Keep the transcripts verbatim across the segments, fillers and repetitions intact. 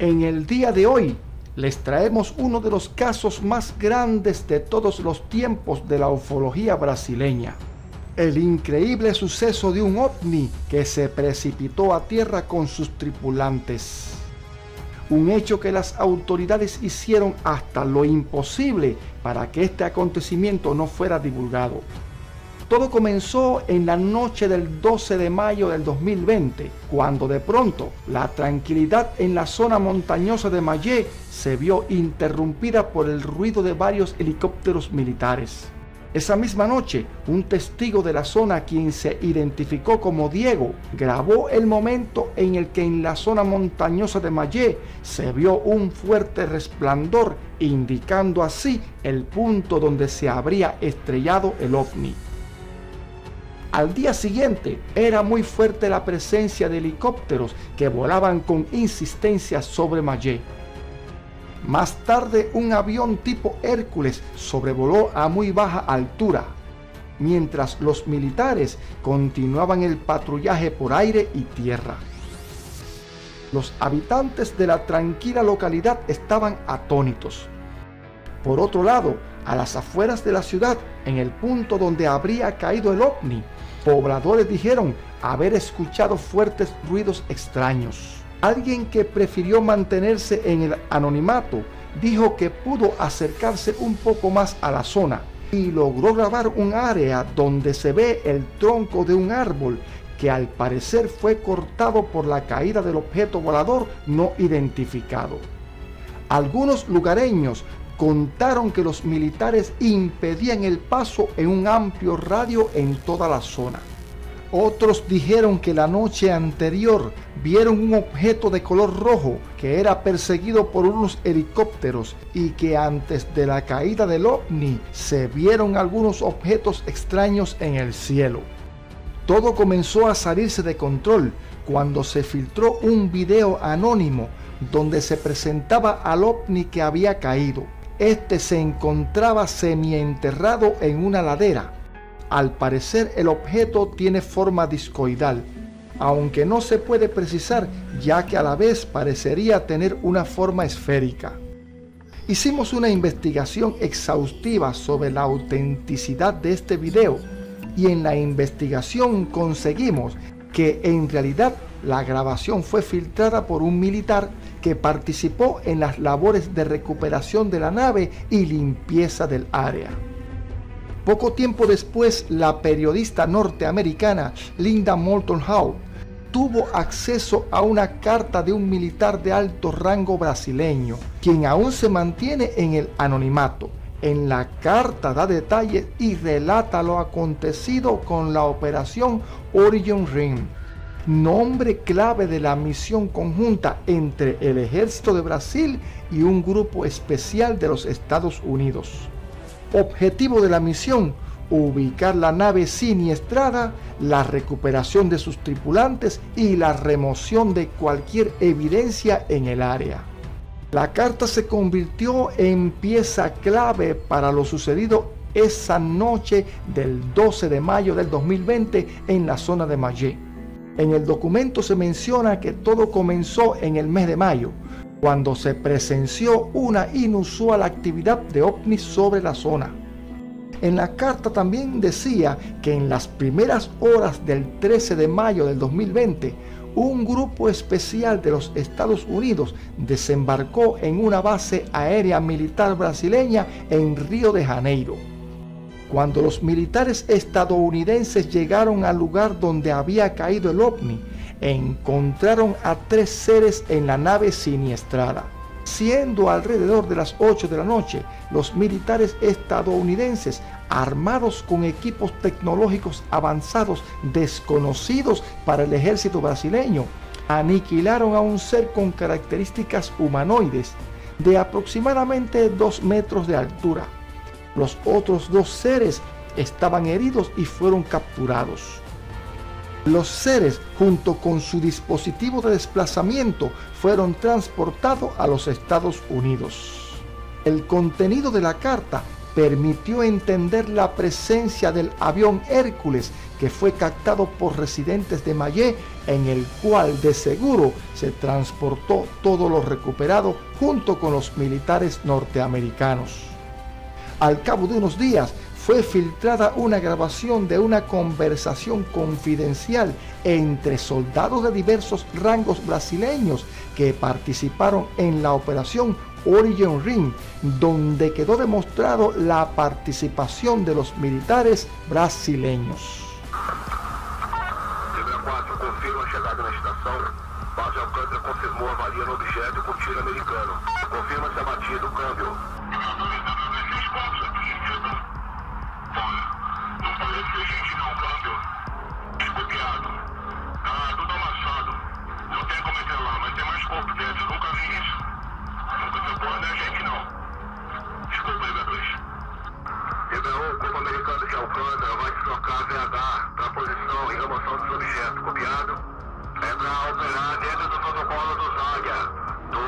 En el día de hoy les traemos uno de los casos más grandes de todos los tiempos de la ufología brasileña. El increíble suceso de un ovni que se precipitó a tierra con sus tripulantes. Un hecho que las autoridades hicieron hasta lo imposible para que este acontecimiento no fuera divulgado. Todo comenzó en la noche del doce de mayo del dos mil veinte, cuando de pronto la tranquilidad en la zona montañosa de Mayé se vio interrumpida por el ruido de varios helicópteros militares. Esa misma noche, un testigo de la zona, quien se identificó como Diego, grabó el momento en el que en la zona montañosa de Mallé se vio un fuerte resplandor, indicando así el punto donde se habría estrellado el ovni. Al día siguiente, era muy fuerte la presencia de helicópteros que volaban con insistencia sobre Mallé. Más tarde, un avión tipo Hércules sobrevoló a muy baja altura, mientras los militares continuaban el patrullaje por aire y tierra. Los habitantes de la tranquila localidad estaban atónitos. Por otro lado, a las afueras de la ciudad, en el punto donde habría caído el ovni, pobladores dijeron haber escuchado fuertes ruidos extraños. Alguien que prefirió mantenerse en el anonimato dijo que pudo acercarse un poco más a la zona y logró grabar un área donde se ve el tronco de un árbol que al parecer fue cortado por la caída del objeto volador no identificado. Algunos lugareños contaron que los militares impedían el paso en un amplio radio en toda la zona. Otros dijeron que la noche anterior vieron un objeto de color rojo que era perseguido por unos helicópteros y que antes de la caída del ovni se vieron algunos objetos extraños en el cielo. Todo comenzó a salirse de control cuando se filtró un video anónimo donde se presentaba al ovni que había caído. Este se encontraba semienterrado en una ladera. Al parecer el objeto tiene forma discoidal, aunque no se puede precisar ya que a la vez parecería tener una forma esférica. Hicimos una investigación exhaustiva sobre la autenticidad de este video y en la investigación conseguimos que en realidad la grabación fue filtrada por un militar que participó en las labores de recuperación de la nave y limpieza del área. Poco tiempo después, la periodista norteamericana Linda Moulton Howe tuvo acceso a una carta de un militar de alto rango brasileño, quien aún se mantiene en el anonimato. En la carta da detalles y relata lo acontecido con la Operación Orion Ring, nombre clave de la misión conjunta entre el Ejército de Brasil y un grupo especial de los Estados Unidos. Objetivo de la misión: ubicar la nave siniestrada, la recuperación de sus tripulantes y la remoción de cualquier evidencia en el área. La carta se convirtió en pieza clave para lo sucedido esa noche del doce de mayo del dos mil veinte en la zona de Magé. En el documento se menciona que todo comenzó en el mes de mayo, cuando se presenció una inusual actividad de ovnis sobre la zona. En la carta también decía que en las primeras horas del trece de mayo del dos mil veinte, un grupo especial de los Estados Unidos desembarcó en una base aérea militar brasileña en Río de Janeiro. Cuando los militares estadounidenses llegaron al lugar donde había caído el ovni, encontraron a tres seres en la nave siniestrada. Siendo alrededor de las ocho de la noche, los militares estadounidenses, armados con equipos tecnológicos avanzados desconocidos para el ejército brasileño, aniquilaron a un ser con características humanoides de aproximadamente dos metros de altura. Los otros dos seres estaban heridos y fueron capturados. Los seres, junto con su dispositivo de desplazamiento, fueron transportados a los Estados Unidos. El contenido de la carta permitió entender la presencia del avión Hércules, que fue captado por residentes de Mayé, en el cual de seguro se transportó todo lo recuperado junto con los militares norteamericanos. Al cabo de unos días fue filtrada una grabación de una conversación confidencial entre soldados de diversos rangos brasileños que participaron en la operación Orion Ring, donde quedó demostrado la participación de los militares brasileños. T V cuatro confirma a llegada na estação. Base Alcântara confirmou avaria no objeto com tiro americano. Confirma-se a batida do câmbio. Não parece ser gente não, câmbio. Escopiado. Tá tudo amassado. Não tem como entrar lá, mas tem mais corpo dentro. Eu nunca vi isso. Nunca vi porra da gente não. Desculpa, Libertadores. Liberou o corpo americano de Alcântara, vai deslocar V H para a posição e remoção dos objetos. Copiado? É para operar dentro do protocolo do Zaga. Do,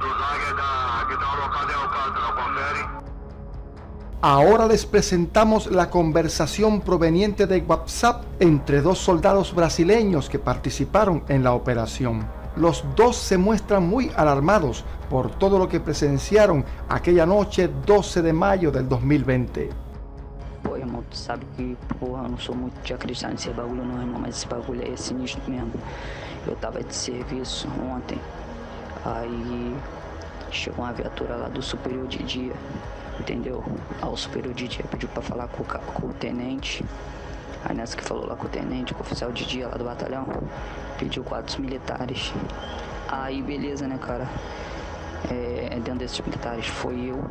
do Zaga da, que está alocado em Alcântara, confere? Ahora les presentamos la conversación proveniente de WhatsApp entre dos soldados brasileños que participaron en la operación. Los dos se muestran muy alarmados por todo lo que presenciaron aquella noche doce de mayo del dos mil veinte. Pô, irmão, tu sabe que, porra, eu não sou muito de acreditar nesse bagulho não, irmão, mas esse bagulho é sinistro mesmo. Eu tava de serviço ontem, aí chegou uma viatura lá do superior de dia. Entendeu? Ah, o superior de dia pediu pra falar com o, com o tenente. Aí nessa que falou lá com o tenente, com o oficial de dia lá do batalhão, pediu quatro militares. Aí beleza, né, cara? É, dentro desses militares foi eu,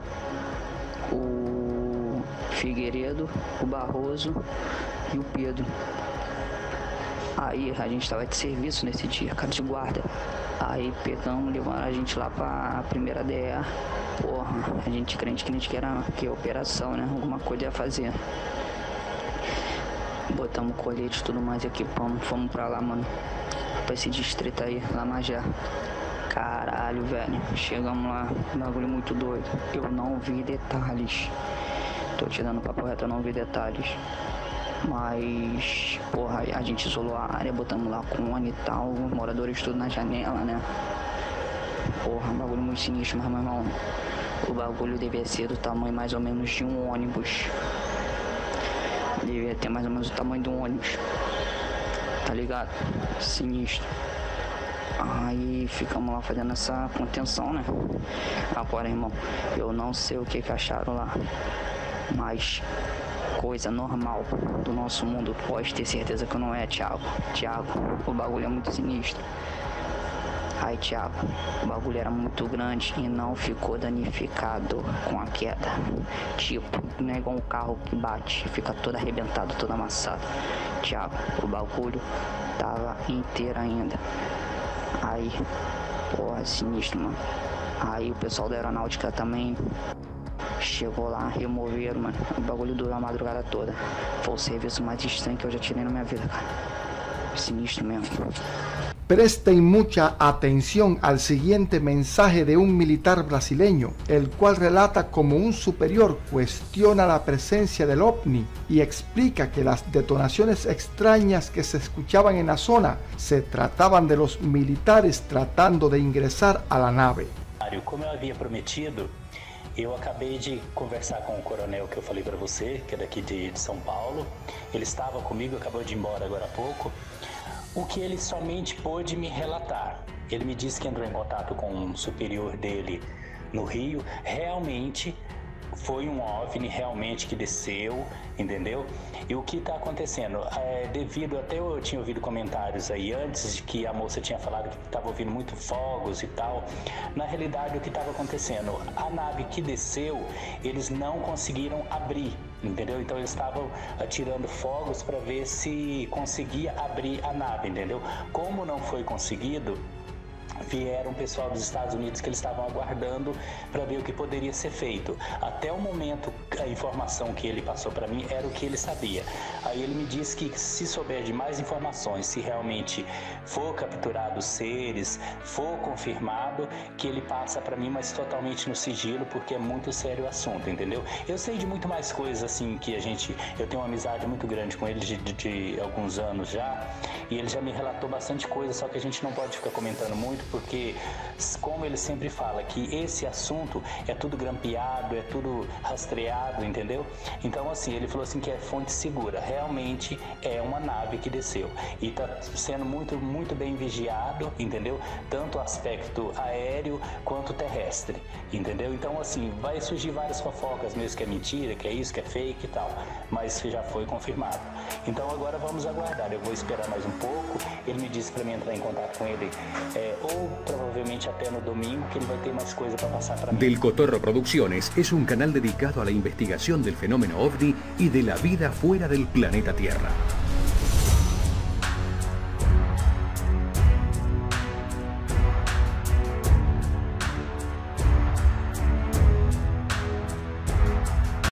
o Figueiredo, o Barroso e o Pedro. Aí a gente tava de serviço nesse dia, cara de guarda. Aí pegamos, levaram a gente lá pra primeira D E A. Porra, a gente crente que a gente queria que operação, né? Alguma coisa ia fazer. Botamos colete e tudo mais, equipamos, fomos pra lá, mano. Pra esse distrito aí, Lamajá. Caralho, velho. Chegamos lá, um bagulho muito doido. Eu não vi detalhes. Tô te dando papo reto, eu não vi detalhes. Mas, porra, a gente isolou a área, botamos lá cone e tal, moradores tudo na janela, né? Porra, um bagulho muito sinistro, mas, meu irmão, o bagulho devia ser do tamanho mais ou menos de um ônibus. Devia ter mais ou menos o tamanho de um ônibus. Tá ligado? Sinistro. Aí ficamos lá fazendo essa contenção, né? Agora, irmão, eu não sei o que que acharam lá, mas... coisa normal do nosso mundo, pode ter certeza que não é, Thiago. Thiago, o bagulho é muito sinistro. Ai, Thiago, o bagulho era muito grande e não ficou danificado com a queda. Tipo, não é igual um carro que bate, fica todo arrebentado, todo amassado. Thiago, o bagulho tava inteiro ainda. Aí, porra, sinistro, mano. Aí o pessoal da aeronáutica também... chegou lá, removeram, mano. O bagulho durou a madrugada toda. Foi o serviço mais estranho que eu já tirei na minha vida, cara. Sinistro mesmo. Presten mucha atención al siguiente mensaje de un militar brasileño, el cual relata cómo un superior cuestiona la presencia del ovni y explica que las detonaciones extrañas que se escuchaban en la zona se trataban de los militares tratando de ingresar a la nave. Como eu havia prometido, eu acabei de conversar com o coronel que eu falei para você, que é daqui de, de São Paulo. Ele estava comigo, acabou de ir embora agora há pouco. O que ele somente pôde me relatar. Ele me disse que entrou em contato com um superior dele no Rio. Realmente foi um OVNI, realmente que desceu, entendeu? E o que está acontecendo? É, devido, até eu tinha ouvido comentários aí antes de que a moça tinha falado que estava ouvindo muito fogos e tal. Na realidade, o que estava acontecendo? A nave que desceu, eles não conseguiram abrir, entendeu? Então eles estavam atirando fogos para ver se conseguia abrir a nave, entendeu? Como não foi conseguido, vieram pessoal dos Estados Unidos que eles estavam aguardando para ver o que poderia ser feito. Até o momento, a informação que ele passou para mim era o que ele sabia. Aí ele me disse que se souber de mais informações, se realmente for capturado seres, for confirmado, que ele passa para mim, mas totalmente no sigilo, porque é muito sério o assunto, entendeu? Eu sei de muito mais coisas, assim, que a gente... Eu tenho uma amizade muito grande com ele de, de, de alguns anos já, e ele já me relatou bastante coisa, só que a gente não pode ficar comentando muito, porque, como ele sempre fala, que esse assunto é tudo grampeado, é tudo rastreado, entendeu? Então, assim, ele falou assim que é fonte segura. Realmente é uma nave que desceu e tá sendo muito, muito bem vigiado, entendeu? Tanto o aspecto aéreo quanto terrestre, entendeu? Então, assim, vai surgir várias fofocas mesmo, que é mentira, que é isso, que é fake e tal, mas que já foi confirmado. Então, agora vamos aguardar. Eu vou esperar mais um pouco. Ele me disse para mim entrar em contato com ele eh, ou provavelmente até no domingo, que ele vai ter mais coisa para pasar para mim. Del Cotorro Producciones es un canal dedicado a la investigación del fenómeno OVNI y de la vida fuera del planeta Tierra.